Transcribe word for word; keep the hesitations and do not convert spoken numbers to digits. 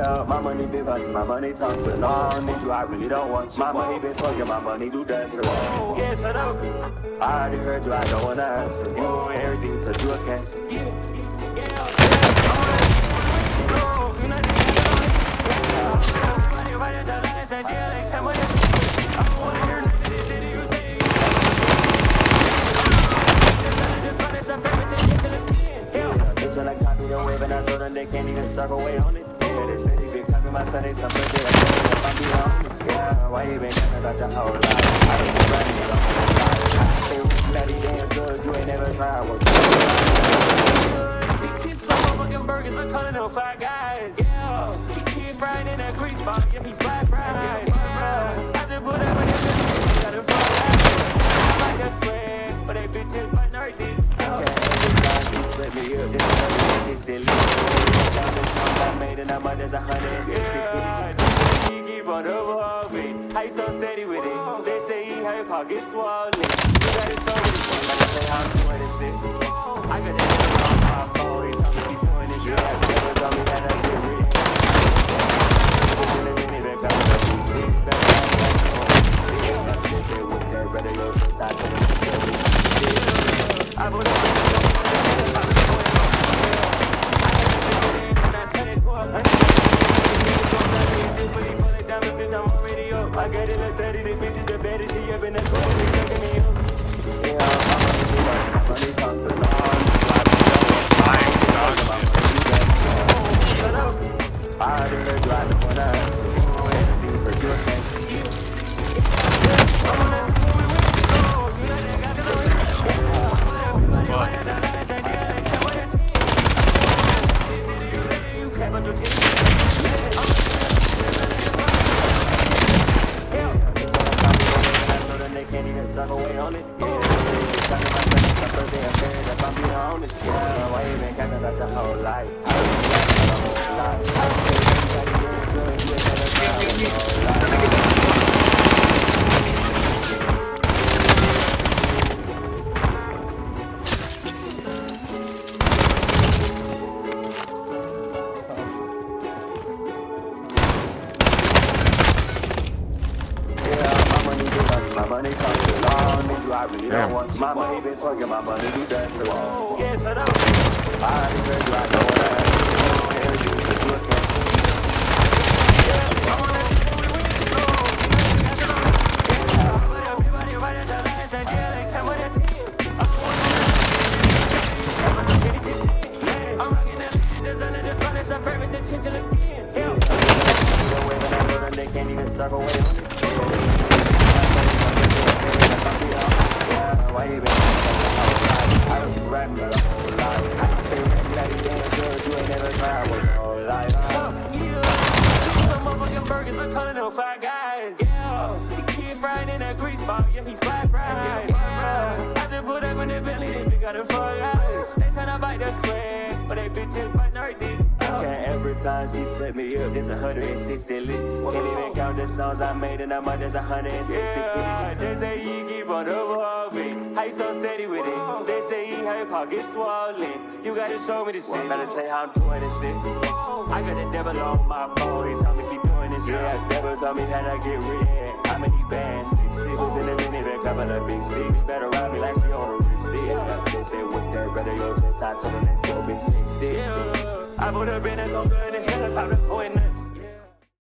up. My money be funny, my money talk to long. If you, I really don't want you. My money be talking, my money do dance for long. Yeah, shut up. I already heard you, I don't wanna answer. You want everything, touch you a cancer. Yeah, yeah, yeah. No, you're not the they can't even circle away on it. Yeah, they steady been copying my Sunday, some birthday like that. If I be honest, yeah, why you been capping about your whole life? I been running it all. They bloody damn goods, you ain't never tried what's good. These kids so motherfucking burgers, I'm trying to know five guys. Yeah, these kids fried in that grease ball, give me five fries. Yeah, I just put up with them bitches, got them for life. I like a swag, but they bitches my nerdy. Let me up, this one sixty. I made and I'm there's one sixty. Yeah, he keep on evolving. How you so steady with it? They say he had your pocket swollen. You got it so with it. Like I say, I'm doing this shit. I got that shit on my phone. He's always keep doing this shit. I never told me that I did real. I was that I I got it like thirty, the bitch is the baddest, she up in the corner, they sucking me up. Yeah, I'm gonna do my money talk to long. I ain't talking about you guys. Shut up. I already heard you, I don't wanna ask you. Everything for your hands. I'm gonna see what we want to do. You know they got the way. Yeah, everybody wanna die. That's a girl, they can't wait a team. They say that you say that you can't, but you team. I'm gonna can't even suck away on it. Yeah, I'm talking about that supper, they are married if I'm being honest. Yeah, why you been capping about your whole life? I don't know about your whole life. I don't know about your whole life. You ain't never tried with your whole my money been talking, my money do dance for long. Yeah, shut up. I already heard you, I don't wanna ask you. I don't hear you, but you a cancer. Yeah, I wanna see what we win, bro. Yeah, everybody right at the lines and yeah, they come with a team. I don't wanna see what we win, yeah. I'm rocking that bitch, just under the furnace, I'm perfect and chinchilla skin. Yeah, I'm gonna wave and I told them they can't even serve away. Why you been I was rapping my whole life. I say rapping that he damn good, you ain't never tried with your whole life. Yeah, some motherfucking burgers, I'm trying to know five guys. Yeah, the kid fried in that grease ball, yeah, he's fly fried. Yeah, I just put up in the belly, they think I done fucked up. They tryna bite the sweat, but they bitches bite nerdy. Okay, every time she set me up, there's one hundred sixty licks. Can't even count the songs I made in a month, there's one hundred sixty hits. Yeah, they say you keep on evolving. How you so steady with it? They say you had your pocket swollen. You gotta show me this shit. Better tell you how I'm doing this shit. I got the devil on my phone. He's telling me keep doing this shit. Yeah, devil told me how to get rid. How many bands? Six sisters in a minivan, couple of big sticks. Better ride me like she on a wristlet. They say what's that, brother? Yo, just I told them that's your bitch. Still. I put up in a go in the helicopter, point nothing.